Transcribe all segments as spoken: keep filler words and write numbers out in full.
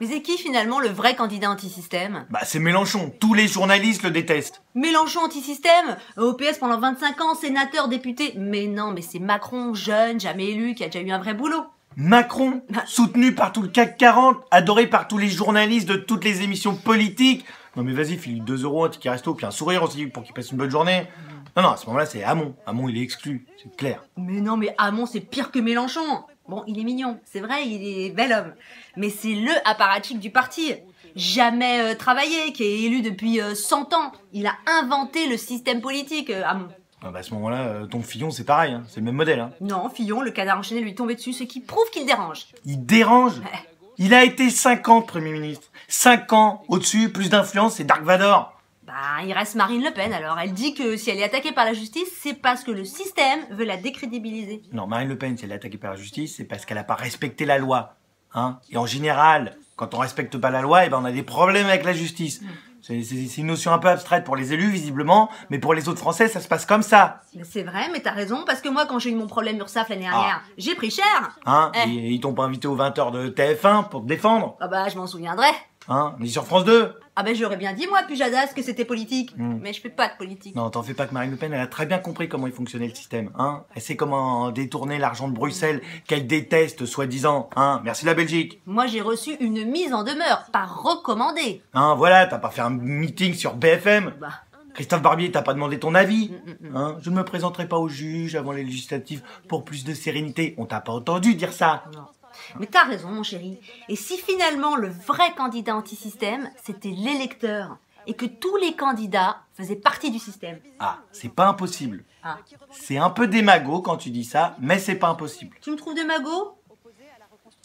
Mais c'est qui finalement le vrai candidat anti-système? Bah c'est Mélenchon, tous les journalistes le détestent. Mélenchon anti-système? Au P S pendant vingt-cinq ans, sénateur, député. Mais non, mais c'est Macron, jeune, jamais élu, qui a déjà eu un vrai boulot. Macron, soutenu par tout le CAC quarante, adoré par tous les journalistes de toutes les émissions politiques. Non mais vas-y, file deux euros, un ticket resto, puis un sourire aussi pour qu'il passe une bonne journée. Non, non, à ce moment-là, c'est Hamon. Hamon, il est exclu, c'est clair. Mais non, mais Hamon, c'est pire que Mélenchon. Bon, il est mignon, c'est vrai, il est bel homme. Mais c'est le apparatchik du parti. Jamais euh, travaillé, qui est élu depuis euh, cent ans. Il a inventé le système politique, euh, Hamon. Ah bah à ce moment-là, euh, ton Fillon, c'est pareil, hein, c'est le même modèle. Hein. Non, Fillon, le canard enchaîné lui tombait dessus, ce qui prouve qu'il dérange. Il dérange? Il a été cinq ans Premier ministre. cinq ans au-dessus, plus d'influence, c'est Dark Vador. Bah, il reste Marine Le Pen alors. Elle dit que si elle est attaquée par la justice, c'est parce que le système veut la décrédibiliser. Non, Marine Le Pen, si elle est attaquée par la justice, c'est parce qu'elle n'a pas respecté la loi. Hein, et en général, quand on respecte pas la loi, eh ben on a des problèmes avec la justice. C'est une notion un peu abstraite pour les élus, visiblement, mais pour les autres Français, ça se passe comme ça. C'est vrai, mais t'as raison, parce que moi, quand j'ai eu mon problème URSAF l'année dernière, ah. j'ai pris cher. Hein, eh. et, et ils t'ont pas invité aux vingt heures de T F un pour te défendre? Ah bah, je m'en souviendrai. Hein, mais sur France deux? Ah ben j'aurais bien dit moi, Pujadas, que c'était politique. Mmh. Mais je fais pas de politique. Non, t'en fais pas que Marine Le Pen, elle a très bien compris comment il fonctionnait le système. Hein, elle sait comment détourner l'argent de Bruxelles, qu'elle déteste, soi-disant. Hein, merci la Belgique. Moi j'ai reçu une mise en demeure, pas recommandée. Hein, voilà, t'as pas fait un meeting sur B F M. Bah. Christophe Barbier, t'as pas demandé ton avis. Mmh, mmh. Hein, je ne me présenterai pas aux juges avant les législatives pour plus de sérénité. On t'a pas entendu dire ça. Non. Mais t'as raison, mon chéri. Et si finalement le vrai candidat anti-système, c'était l'électeur, et que tous les candidats faisaient partie du système? Ah, c'est pas impossible. Ah. C'est un peu démago quand tu dis ça, mais c'est pas impossible. Tu me trouves démago?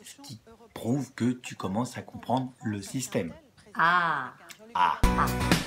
Ce qui prouve que tu commences à comprendre le système. Ah. Ah. Ah.